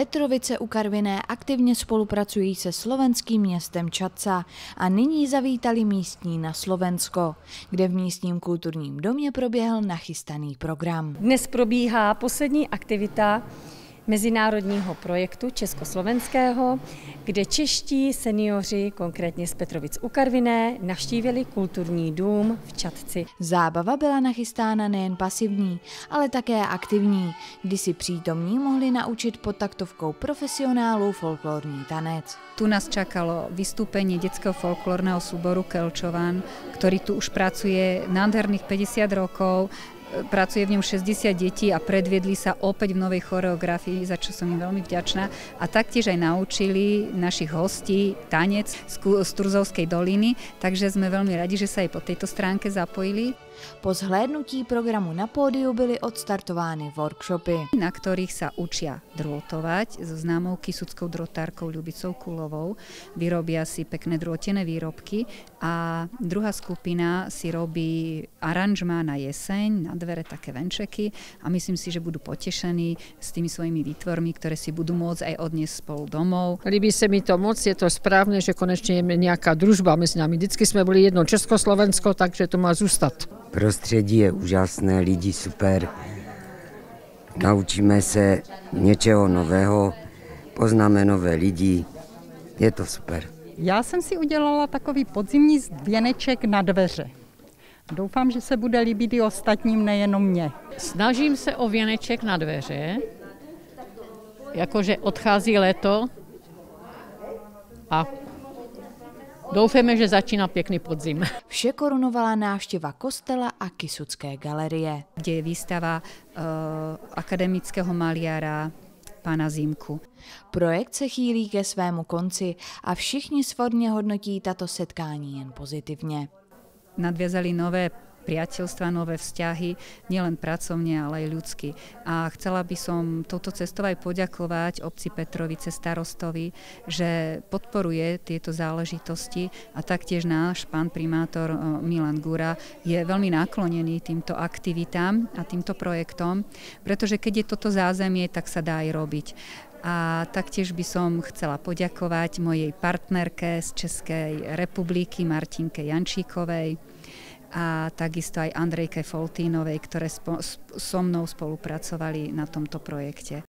Petrovice u Karviné aktivně spolupracují se slovenským městem Čadca a nyní zavítali místní na Slovensko, kde v místním kulturním domě proběhl nachystaný program. Dnes probíhá poslední aktivita mezinárodního projektu Československého, kde čeští seniori, konkrétně z Petrovic u Karviné, navštívili kulturní dům v Čadci. Zábava byla nachystána nejen pasivní, ale také aktivní, kdy si přítomní mohli naučit pod taktovkou profesionálů folklorní tanec. Tu nás čakalo vystúpenie detského folklorného súboru Kelčovan, ktorý tu už pracuje nádherných 50 rokov. Pracuje v ňom 60 detí a predviedli sa opäť v novej choreografii, za čo som im veľmi vďačná. A taktiež aj naučili našich hostí tanec z Turzovskej doliny, takže sme veľmi radi, že sa aj po tejto stránke zapojili. Po zhlédnutí programu na pódiu byly odstartovány workshopy, na ktorých sa učia drôtovať so známou kysuckou drôtárkou Ľubicou Kulovou. Vyrobia si pekné drôtené výrobky a druhá skupina si robí aranžma na jeseň, na dvere také venčeky a myslím si, že budú potešení s tými svojimi výtvormi, ktoré si budú môcť aj odniesť spolu domov. Líbí sa mi to moc, je to správne, že konečne je nejaká družba mezi nami. Vždycky sme boli jedno Československo, takže to má zůstat. Prostředí je úžasné, lidi super, naučíme se něčeho nového, poznáme nové lidi, je to super. Já jsem si udělala takový podzimní věneček na dveře. Doufám, že se bude líbit i ostatním, nejenom mě. Snažím se o věneček na dveře, jakože odchází léto a doufáme, že začíná pěkný podzim. Vše korunovala návštěva kostela a kysucké galerie, kde je výstava akademického maliara pana Zímku. Projekt se chýlí ke svému konci a všichni svorně hodnotí tato setkání jen pozitivně. Nadviazali nové priateľstva, nové vzťahy, nielen pracovne, ale aj ľudsky. A chcela by som touto cestou aj poďakovať obci Petrovice starostovi, že podporuje tieto záležitosti a taktiež náš pán primátor Milan Gúra je veľmi naklonený týmto aktivitám a týmto projektom, pretože keď je toto zázemie, tak sa dá aj robiť. A taktiež by som chcela poďakovať mojej partnerke z Českej republiky Martinke Jančíkovej, a takisto aj Andrejke Foltínovej, ktoré so mnou spolupracovali na tomto projekte.